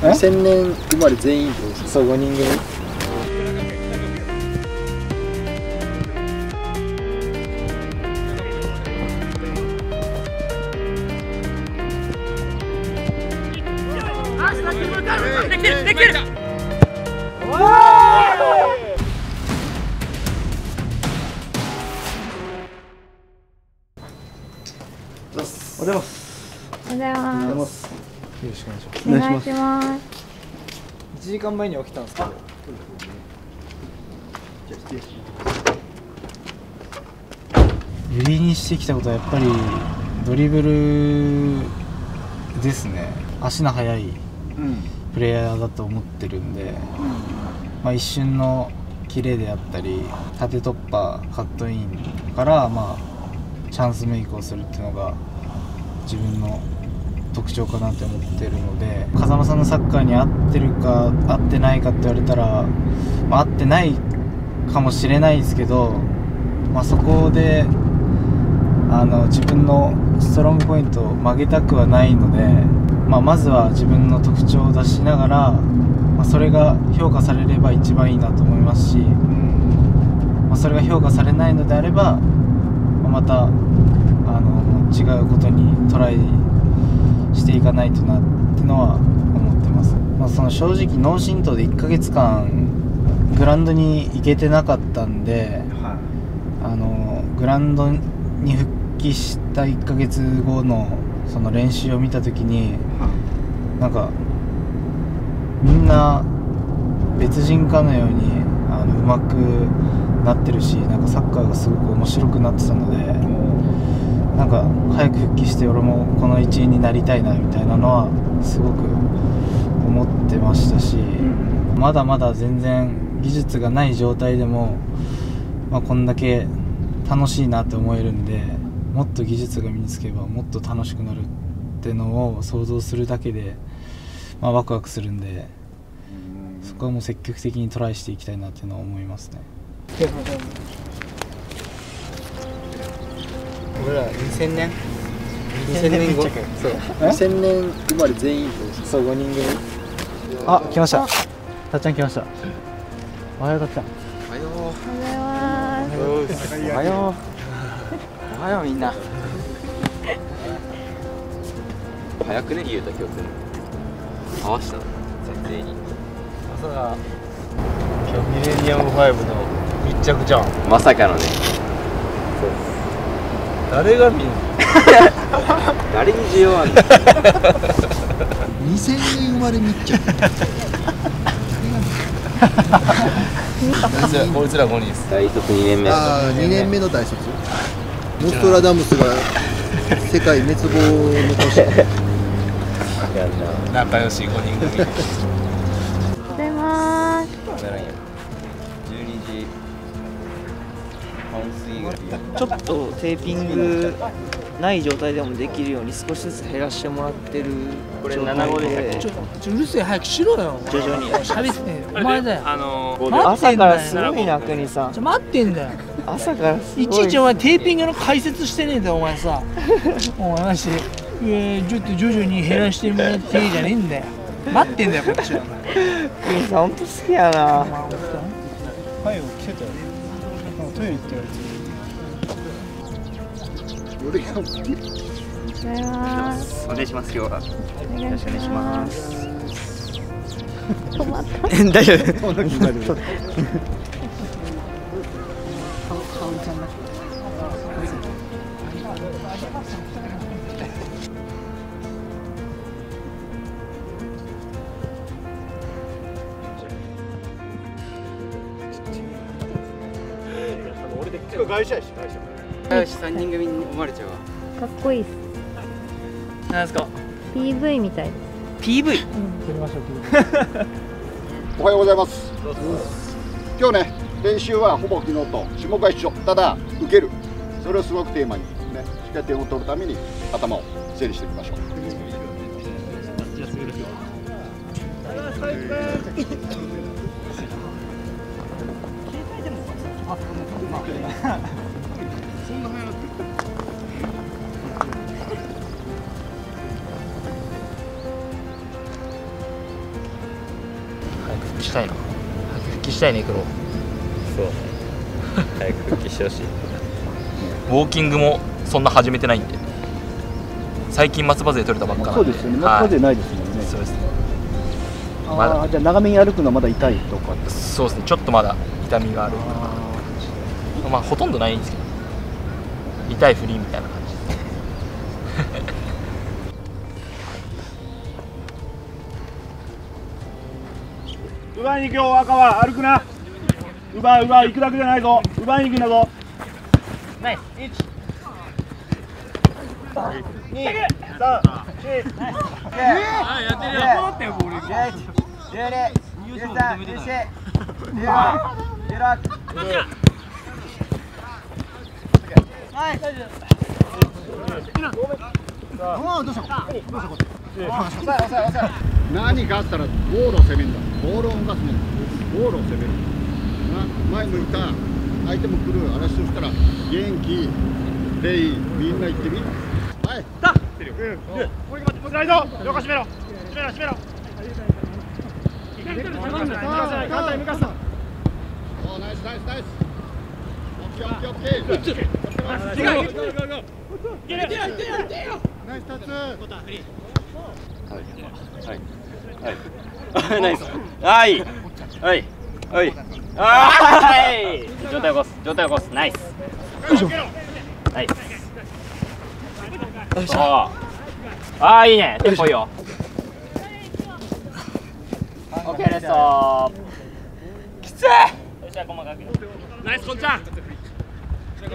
2000年生まれ全員ってことですか？そう、5人組。できてるできてる。おはようございます。おはようございます。よろしくお願いします。1時間前に起きたんですけど。売りにしてきたことはやっぱりドリブルですね。足の速いプレイヤーだと思ってるんで、まあ一瞬のキレであったり、縦突破、カットインからまあチャンスメイクをするっていうのが自分の特徴かなって思ってるので、風間さんのサッカーに合ってるか合ってないかって言われたら、まあ、合ってないかもしれないですけど、まあ、そこで自分のストロングポイントを曲げたくはないので、まあ、まずは自分の特徴を出しながら、まあ、それが評価されれば一番いいなと思いますし、まあ、それが評価されないのであれば、また違うことにトライしていかないとなってのは思ってます。まあ、その正直脳震盪で1ヶ月間グラウンドに行けてなかったんで、グラウンドに復帰した1ヶ月後のその練習を見た時に、なんかみんな別人かのように上手くなってるし、なんかサッカーがすごく面白くなってたので、なんか早く復帰して俺もこの一員になりたいなみたいなのはすごく思ってましたし、まだまだ全然技術がない状態でも、まあ、こんだけ楽しいなって思えるんで、もっと技術が身につけばもっと楽しくなるってのを想像するだけで、まあ、ワクワクするんで、そこはもう積極的にトライしていきたいなっていうのは思いますね。俺ら2000年後、そう2000年生まれ全員、そう5人組。あ、来ました。たっちゃん来ました。おはようたっちゃん。おはよう。おはよう。おはようみんな。早くね、ゆうた今日来る。合わせた全員に。まさか今日ミレニアム5の密着じゃん。まさかのね。そう。誰が見るの？誰に需要あるの？2000年生まれみっちゃん。こいつら5人です。大卒2年目。ああ、2年目の大卒。ノストラダムスが世界滅亡の年。仲良し5人組。出ます。12時。ちょっとテーピングない状態でもできるように少しずつ減らしてもらってる状態で、うるせえ早くしろよ、徐々に喋ってお前だよ。朝からすごいな、国さん待ってんだよ朝からすごい。いちいちお前テーピングの解説してねえんだよお前さ、お前マジでちょっと徐々に減らしてもらっていいじゃねえんだよ、待ってんだよこっちは。国さん本当好きやな。はい、起きてたよね。トイレ行って言われてる。お願いします。今日はよろしくお願いします。大丈夫。仲良し3人組に思われちゃうわ。かっこいいっす。なんですか PV みたいです。 PV? 撮りましょう。おはようございます。今日ね、練習はほぼ昨日と種目は一緒。ただ、受ける、それをすごくテーマにね、しっかり点を取るために頭を整理していきましょう。そんな早く帰したいな。早く復帰したいね、黒。そうね。早く復帰してほしい。ウォーキングもそんな始めてないんで。最近松葉勢取れたばっかなんで。そうですよね。松葉勢ないですもんね。そうですね。ああ、じゃあ長めに歩くのはまだ痛いとか。そうですね。ちょっとまだ痛みがある。まあほとんどないんですけど。痛いフリーみたいな感じ。奪いに行くよ、赤は歩くな。奪い行くだけじゃないぞ。奪いに行くんだぞ。ナイス。1、2、3、4、5、6、7、8、9、10、11、12、13、14、15、16、17、18、19、20、21、22、23、24、25、26、27、28、29、30、31、32、33、34、35、36、37、38、39、40、41、42、43、44、45、46、47、48、49、50、51、52、53、54、55、56、57、58、59、60、61、62、63、64、65、66、67、68、69、70、71、72、73、74、75、76、77、78、79、80、91、92、93、94、95、96、97、98、99、10、11、12、13、14、15、16、17、18、19、20、21、22、23、24、25、26、27、28、29、30、31、32、33、34、35、36、37、38、39、40、41、42、53、54、55、56、57、58、59、60、61、62、63、64、65、66、67、前向いた、相手も来る、嵐としたら元気、レイ、みんな行ってみ。はい、だ。もう一回待って、ライド、両肩締めろ、締めろ。お、ナイス。オッケー。いける。ナイスタッチ。はい。ナイス。はい。はい、状態を起こす、ナイス。ああ、いいね、テンポいいよ。オッケーです。きつい。ナイス、こんちゃん。すご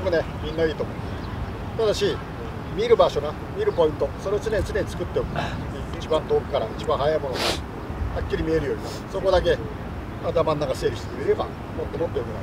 くね、みんないいと思う。ただし見る場所な、見るポイント、それを常に作っておく。一番遠くから一番速いものがはっきり見えるようになる。そこだけ頭の中整理してくれれば、もっともっと良くなる。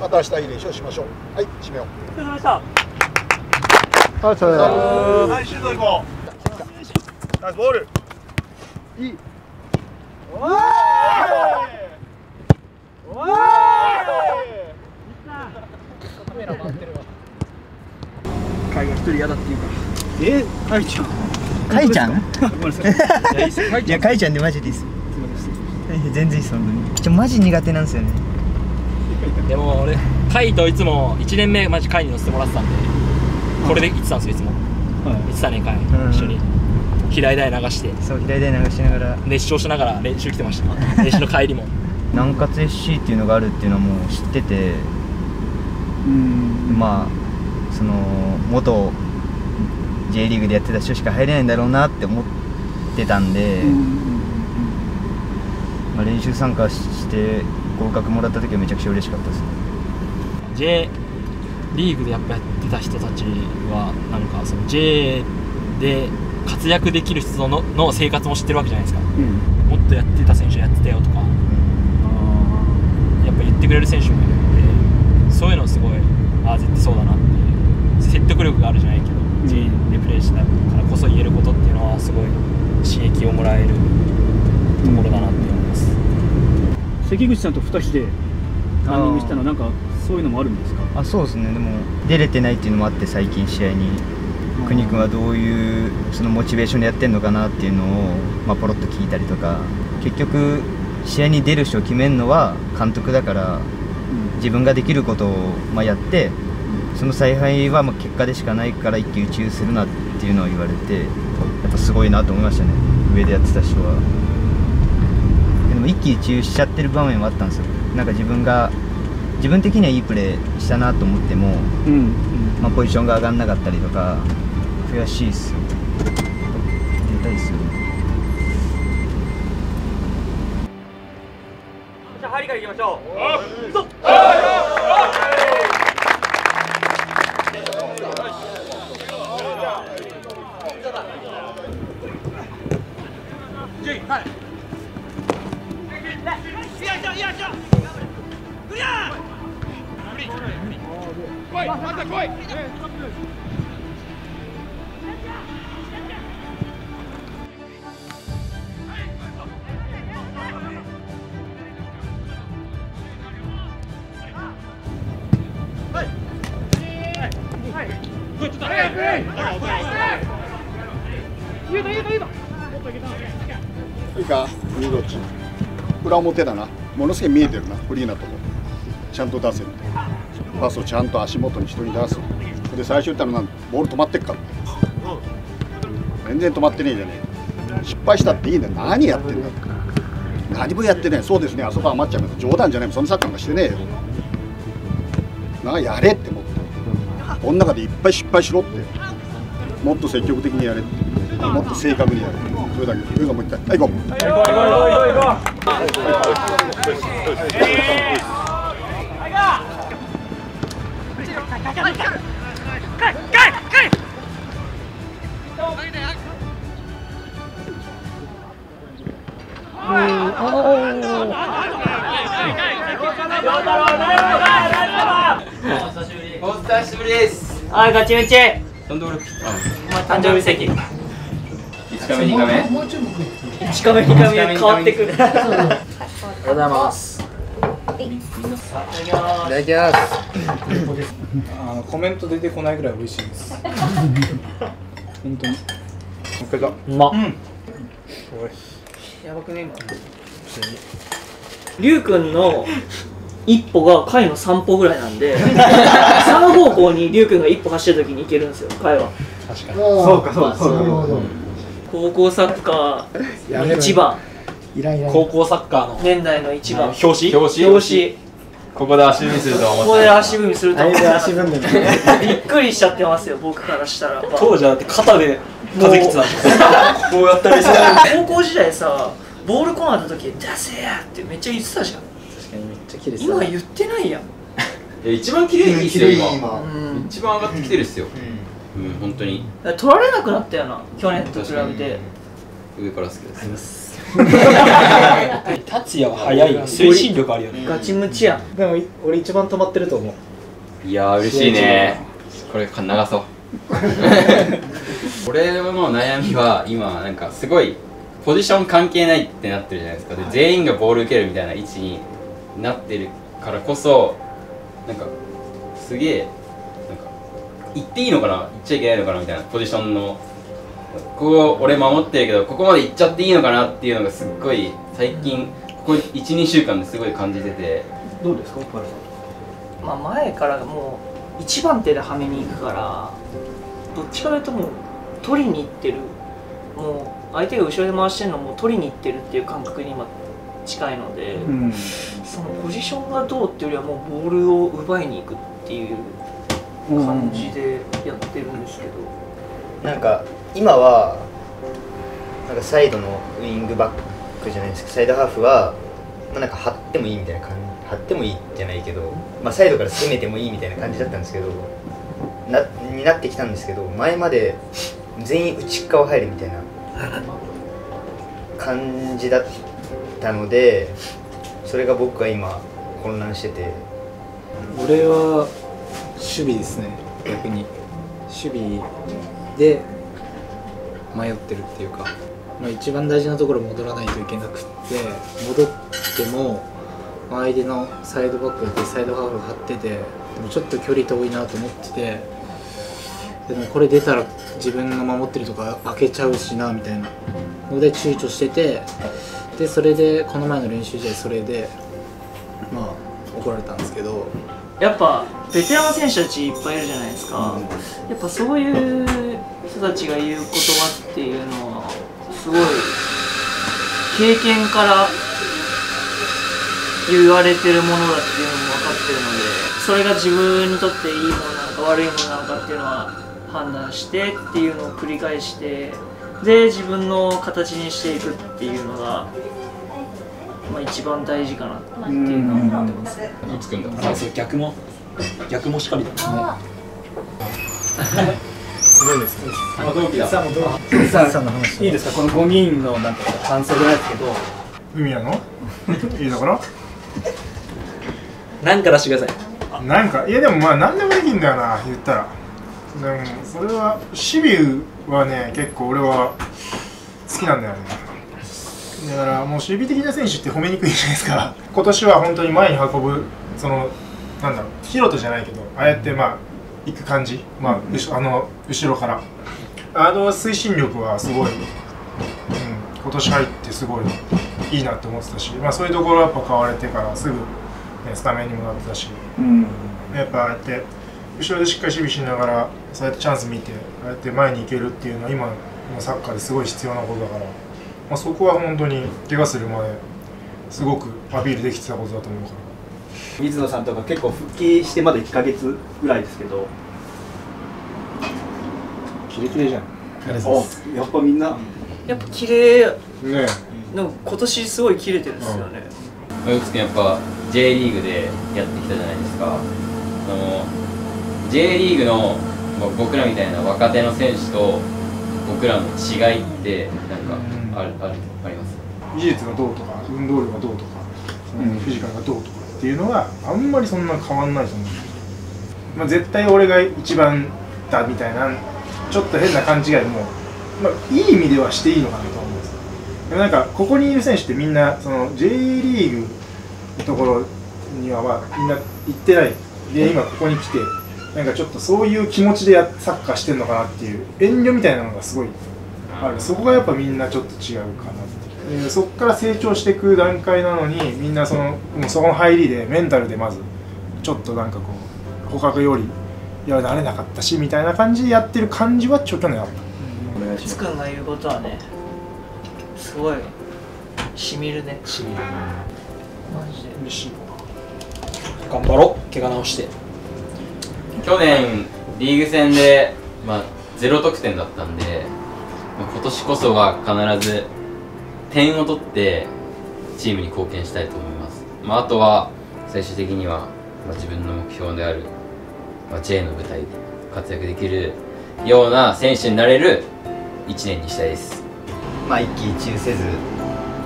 また明日いい練習をしましょう。はい、締めよう。お疲れ様でした。はい、シュート行こう。ナイスボール。いい。おー！おー！カメラ回ってるわ。海が一人嫌だって言うから。海ちゃん。いや海ちゃんでマジでいいです。全然いいです。マジ苦手なんですよね。でも俺海といつも1年目マジ海に乗せてもらってたんで、これで行ってたんですよいつも。行ってたね海一緒に。平井台流して。そう平井台流しながら。熱唱しながら練習来てました。練習の帰りも。南葛 FC っていうのがあるっていうのはもう知ってて、まあその元J リーグでやってた人しか入れないんだろうなって思ってたんで、まあ練習参加して合格もらった時はめちゃくちゃ嬉しかったです。 J リーグでやっぱやってた人たちはなんかその J で活躍できる人の生活も知ってるわけじゃないですか、もっとやってた選手やってたよとか、やっぱ言ってくれる選手もいるので、そういうのすごい絶対そうだなっていう説得力があるじゃないけど、J でプレーしたからこそ言えることっていうのはすごい刺激をもらえるところだなって思います。関口さんと2人でランニングしたのなんかそういうのもあるんですか？あ、そうですね。でも出れてないっていうのもあって、最近試合に国君はどういうそのモチベーションでやってんのかなっていうのをまあポロッと聞いたりとか、結局試合に出る人を決めるのは監督だから、自分ができることをまあやって、その采配はまあ結果でしかないから一喜一憂するなっていうのを言われて、やっぱすごいなと思いましたね、上でやってた人は。でも一喜一憂しちゃってる場面はあったんですよ。なんか自分的にはいいプレーしたなと思っても、まあポジションが上がんなかったりとか、悔しいっすよ。出たいっすよ。じゃあ入りからいきましょう。裏表だな、ものすごい見えてるな、フリーなとこちゃんと出せる、パスをちゃんと足元に人に出す、で最初言ったらなんボール止まってっから、全然止まってねえじゃねえ、失敗したっていいんだよ、何やってんだって、何もやってねえ、そうですね、あそこ余っちゃいます、冗談じゃない、そんなサッカーなんかしてねえよ、なんかやれって思って、この中でいっぱい失敗しろって、もっと積極的にやれって、もっと正確にやれって。それだけ。それがもう一回。はい、行こう。お久しぶりです。はい、ガチムチ。誕生日席。1カメ2カメ1カメ2カメ変わってくる。おはようございます。コメント出てこないぐらい美味しいです。本当におかえりだ。うまっ。やばくねえか。りゅうくんの一歩がカイの3歩ぐらいなんで、3方向にりゅうくんが一歩走った時に行けるんですよ、カイは。確かにそうかそうかそうか。高校サッカーの一番、高校サッカーの年代の一番、表紙ここで足踏みするとは思って、ここで足踏みすると思って、びっくりしちゃってますよ、僕からしたら。当時はだって肩で風来てたんですよ、こうやったりして。高校時代さ、ボールコーナーの時「出せや!」ってめっちゃ言ってたじゃん。確かにめっちゃ綺麗。今言ってないやん。一番綺麗にしてる、今一番上がってきてるっすよ。うん、本当に取られなくなったよな、去年と比べて。上から好きです。達也は速い、推進力あるよね。ガチムチや。でも俺一番止まってると思う。いやー嬉しいね。これ流そう。俺の悩みは今なんかすごいポジション関係ないってなってるじゃないですか。で全員がボール受けるみたいな位置になってるからこそ、なんかすげえ。行っていいのかな、行っちゃいけないのかなみたいな、ポジションのここ俺守ってるけどここまで行っちゃっていいのかなっていうのがすっごい最近ここ 1,2 週間ですごい感じてて。どうですか小原さん。まあ前からもう1番手ではめに行くから、どっちかというともう取りに行ってる、もう相手が後ろで回してるのも取りに行ってるっていう感覚に今近いので、うん、そのポジションがどうっていうよりはもうボールを奪いに行くっていう感じでやってるんですけど、なんか今はなんかサイドのウイングバックじゃないですか、サイドハーフは、まあ、なんか張ってもいいみたいな感じ、張ってもいいじゃないけど、まあ、サイドから攻めてもいいみたいな感じだったんですけどになってきたんですけど、前まで全員内側入るみたいな感じだったので、それが僕は今混乱してて。俺は守備ですね、逆に守備で迷ってるっていうか、まあ、一番大事なところ戻らないといけなくって、戻っても相手のサイドバックでサイドハーフ張ってて、でもちょっと距離遠いなと思ってて、でもこれ出たら自分の守ってるとか開けちゃうしなみたいなので躊躇してて、でそれでこの前の練習試合それでまあ怒られたんですけど。やっぱベテランの選手たちいっぱいいるじゃないですか、うん、やっぱそういう人たちが言う言葉っていうのはすごい経験から言われてるものだっていうのも分かってるので、それが自分にとっていいものなのか悪いものなのかっていうのは判断してっていうのを繰り返して、で自分の形にしていくっていうのが。まあ一番大事かなっていうのは思ってます。逆もしかりだね。すごいですね。いいですか、この5人のなんか感想ぐらいですけど。海やの？いいだから。なんか出してください。なんか、いやでもまあ何でもできんだよな、言ったら。でもそれはシビウはね、結構俺は好きなんだよね。だからもう守備的な選手って褒めにくいじゃないですか。今年は本当に前に運ぶ、そのなんだろう、ヒロトじゃないけど、ああやってまあ行く感じ、まあ、後ろからあの推進力はすごい、今年入ってすごいいいなって思ってたし、まあ、そういうところはやっぱ買われてからすぐ、ね、スタメンにもなってたし、やっぱああやって後ろでしっかり守備しながら、そうやってチャンス見てああやって前に行けるっていうのは今のサッカーですごい必要なことだから。まあそこは本当に怪我するまですごくアピールできてたことだと思うから。水野さんとか結構復帰してまだ1ヶ月ぐらいですけど、キレキレじゃん。あ、やっぱみんなやっぱキレねえ、なんか今年すごいキレてるんですよね。植口君やっぱ J リーグでやってきたじゃないですか。J リーグの僕らみたいな若手の選手と僕らの違いってなんかあります。技術がどうとか運動量がどうとか、フィジカルがどうとかっていうのはあんまりそんな変わんないと思う。まあ、絶対俺が一番だみたいなちょっと変な勘違いも、まあ、いい意味ではしていいのかなと思うんです。でもなんかここにいる選手ってみんなその J リーグのところにはみんな行ってないで、今ここに来てなんかちょっとそういう気持ちでサッカーしてるのかなっていう遠慮みたいなのがすごい。そこがやっぱみんなちょっと違うかなって、そこから成長していく段階なのに、みんなもうその入りでメンタルでまずちょっとなんかこう捕獲よりいや慣れなかったしみたいな感じでやってる感じは去年あった。つくんが言うことはねすごいしみるね。しみるマジで嬉しい。頑張ろう、怪我治して。去年リーグ戦で、まあ、0得点だったんで、今年こそは必ず点を取ってチームに貢献したいと思います。まあ、あとは最終的には自分の目標である J の舞台で活躍できるような選手になれる1年にしたいです。まあ、一喜一憂せず、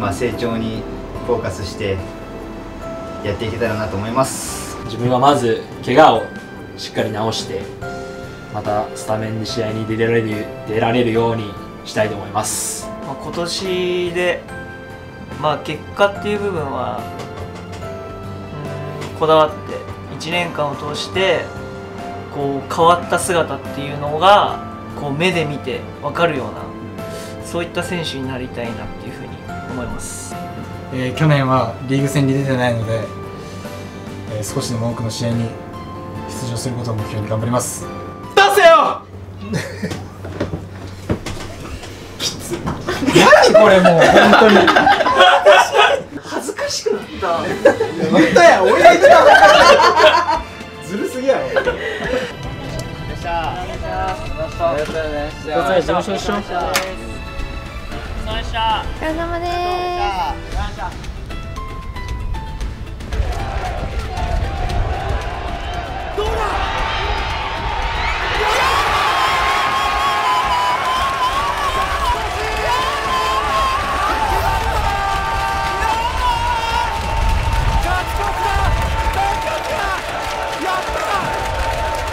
まあ、成長にフォーカスしてやっていけたらなと思います。自分はまず怪我をしっかり治してまたスタメンで試合に出られるようにしたいと思います。まあ今年で、まあ、結果っていう部分はこだわって1年間を通してこう変わった姿っていうのがこう目で見て分かるような、そういった選手になりたいなっていうふうに思います。去年はリーグ戦に出てないので、少しでも多くの試合に出場することを目標に頑張ります。出せよ何これもう本当に恥ずかしくなった。本当や、俺が言ったずるすぎやろ。どうだ